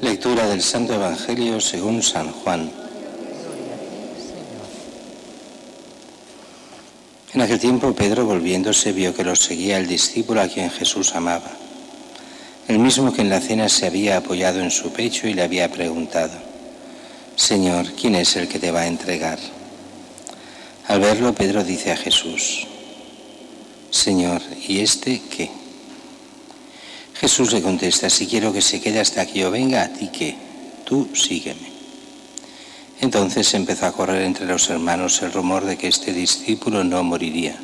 Lectura del Santo Evangelio según San Juan. En aquel tiempo Pedro, volviéndose, vio que los seguía el discípulo a quien Jesús amaba, el mismo que en la cena se había apoyado en su pecho y le había preguntado: «Señor, ¿quién es el que te va a entregar?». Al verlo, Pedro dice a Jesús: «Señor, ¿y este qué?». Jesús le contesta: «Si quiero que se quede hasta que yo venga, ¿a ti qué? Tú sígueme». Entonces empezó a correr entre los hermanos el rumor de que este discípulo no moriría.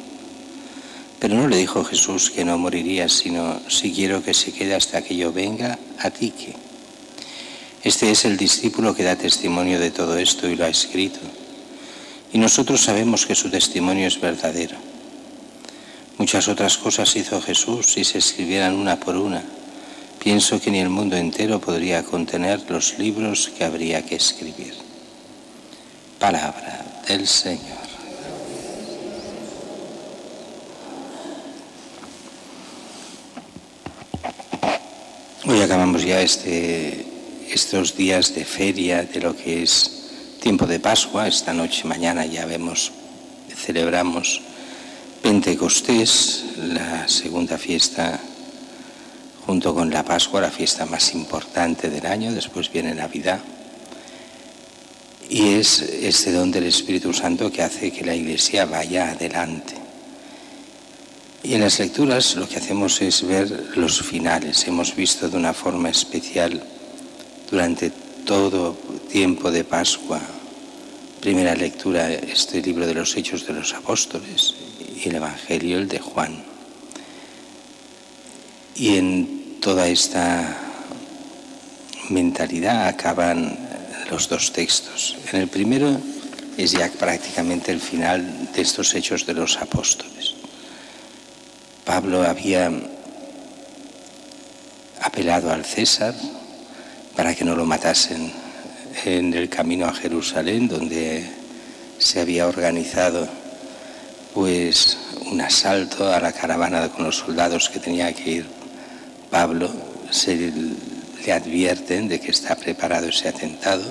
Pero no le dijo Jesús que no moriría, sino: «Si quiero que se quede hasta que yo venga, ¿a ti qué?». Este es el discípulo que da testimonio de todo esto y lo ha escrito, y nosotros sabemos que su testimonio es verdadero. Muchas otras cosas hizo Jesús, si se escribieran una por una. Pienso que ni el mundo entero podría contener los libros que habría que escribir. Palabra del Señor. Hoy acabamos ya estos días de feria, de lo que es tiempo de Pascua. Esta noche, mañana ya celebramos Pentecostés, la segunda fiesta junto con la Pascua, la fiesta más importante del año. Después viene Navidad, y es este don del Espíritu Santo que hace que la Iglesia vaya adelante. Y en las lecturas lo que hacemos es ver los finales. Hemos visto de una forma especial durante todo tiempo de Pascua, primera lectura, este libro de los Hechos de los Apóstoles, y el Evangelio, el de Juan. Y en toda esta mentalidad acaban los dos textos. En el primero es ya prácticamente el final de estos Hechos de los Apóstoles. Pablo había apelado al César para que no lo matasen en el camino a Jerusalén, donde se había organizado pues un asalto a la caravana con los soldados que tenía que ir Pablo. Se le advierten de que está preparado ese atentado.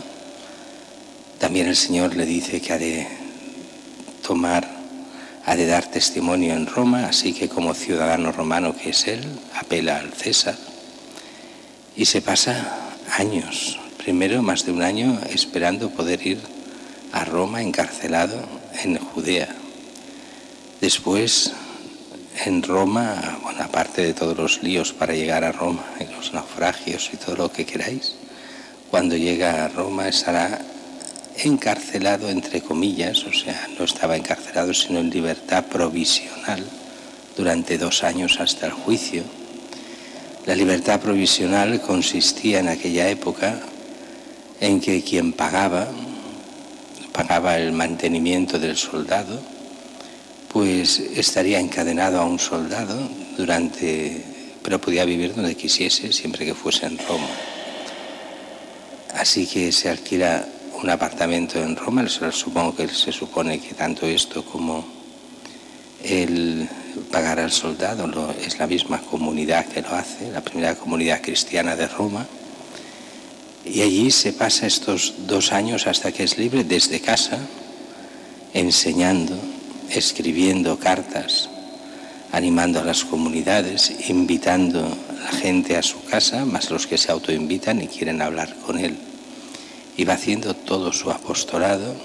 También el Señor le dice que ha de dar testimonio en Roma, así que como ciudadano romano que es él, apela al César. Y se pasa años, primero más de un año, esperando poder ir a Roma, encarcelado en Judea. Después, en Roma, bueno, aparte de todos los líos para llegar a Roma, y los naufragios y todo lo que queráis, cuando llega a Roma estará encarcelado, entre comillas, o sea, no estaba encarcelado, sino en libertad provisional durante 2 años hasta el juicio. La libertad provisional consistía en aquella época en que quien pagaba el mantenimiento del soldado, pues estaría encadenado a un soldado pero podía vivir donde quisiese, siempre que fuese en Roma. Así que se alquila un apartamento en Roma. Se supone que tanto esto como el pagar al soldado es la misma comunidad que lo hace, la primera comunidad cristiana de Roma. Y allí se pasa estos 2 años hasta que es libre, desde casa, enseñando, escribiendo cartas, animando a las comunidades, invitando a la gente a su casa, más los que se autoinvitan y quieren hablar con él. Y va haciendo todo su apostolado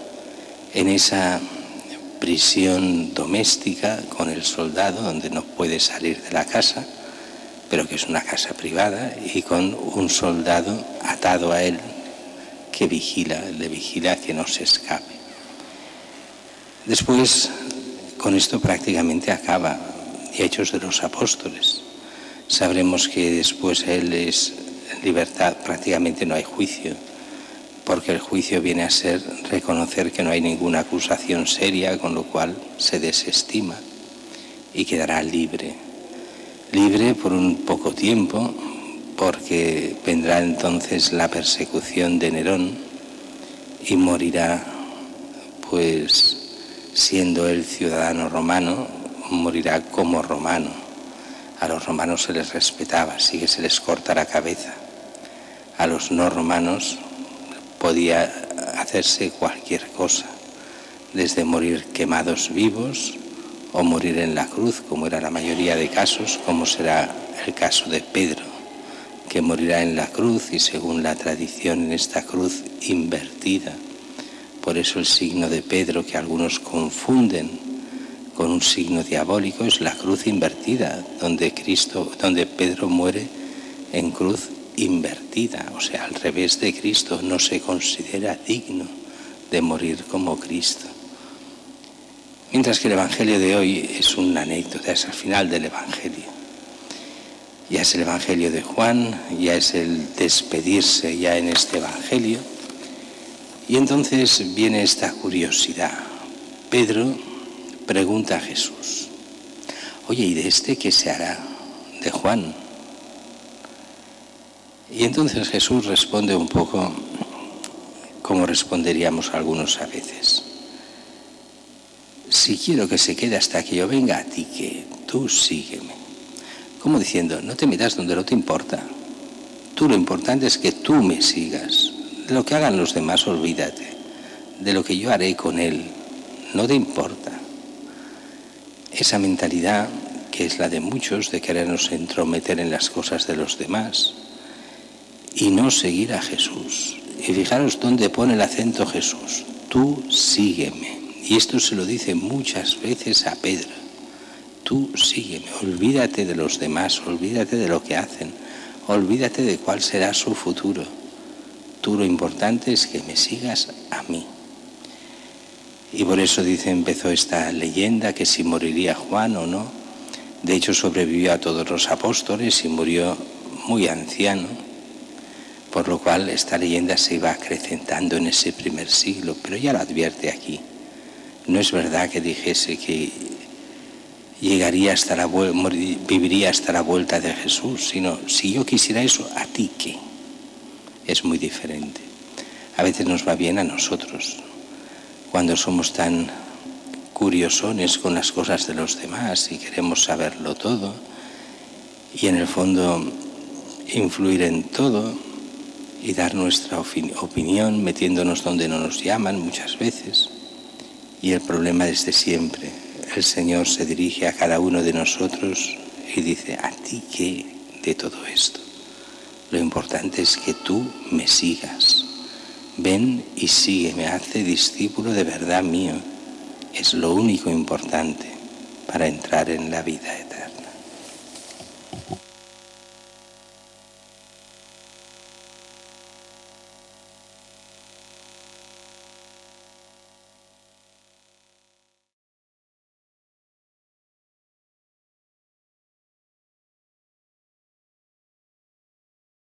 en esa prisión doméstica con el soldado, donde no puede salir de la casa, pero que es una casa privada, y con un soldado atado a él que le vigila que no se escape. Después, con esto prácticamente acaba Hechos de los Apóstoles. Sabremos que después él es libertad, prácticamente no hay juicio, porque el juicio viene a ser reconocer que no hay ninguna acusación seria, con lo cual se desestima y quedará libre. Libre por un poco tiempo, porque vendrá entonces la persecución de Nerón y morirá, pues, siendo él ciudadano romano, morirá como romano. A los romanos se les respetaba, así que se les corta la cabeza. a los no romanos podía hacerse cualquier cosa, desde morir quemados vivos o morir en la cruz, como era la mayoría de casos, como será el caso de Pedro, que morirá en la cruz y según la tradición en esta cruz invertida. Por eso el signo de Pedro, que algunos confunden con un signo diabólico, es la cruz invertida, donde Pedro muere en cruz invertida, o sea, al revés de Cristo. No se considera digno de morir como Cristo. Mientras que el Evangelio de hoy es una anécdota, es al final del Evangelio. Ya es el Evangelio de Juan, ya es el despedirse ya en este Evangelio. Y entonces viene esta curiosidad. Pedro pregunta a Jesús: oye, ¿y de este qué se hará? De Juan. Y entonces Jesús responde un poco como responderíamos algunos a veces: si quiero que se quede hasta que yo venga, a ti que tú sígueme. Como diciendo, no te metas donde no te importa. Tú, lo importante es que tú me sigas. De lo que hagan los demás, olvídate. De lo que yo haré con él, no te importa. Esa mentalidad, que es la de muchos, de querernos entrometer en las cosas de los demás y no seguir a Jesús. Y fijaros dónde pone el acento Jesús: tú sígueme. Y esto se lo dice muchas veces a Pedro. Tú sígueme, olvídate de los demás, olvídate de lo que hacen, olvídate de cuál será su futuro. Tú, lo importante es que me sigas a mí. Y por eso dice, empezó esta leyenda, que si moriría Juan o no. De hecho, sobrevivió a todos los apóstoles y murió muy anciano, por lo cual esta leyenda se iba acrecentando en ese primer siglo. Pero ya lo advierte aquí. No es verdad que dijese que llegaría hasta la vuelta, viviría hasta la vuelta de Jesús, sino si yo quisiera eso, ¿a ti qué? Es muy diferente. A veces nos va bien a nosotros, cuando somos tan curiosones con las cosas de los demás y queremos saberlo todo y en el fondo influir en todo y dar nuestra opinión, metiéndonos donde no nos llaman muchas veces. Y el problema desde siempre. El Señor se dirige a cada uno de nosotros y dice: ¿a ti qué de todo esto? Lo importante es que tú me sigas. Ven y sígueme, hazte discípulo de verdad mío. Es lo único importante para entrar en la vida eterna.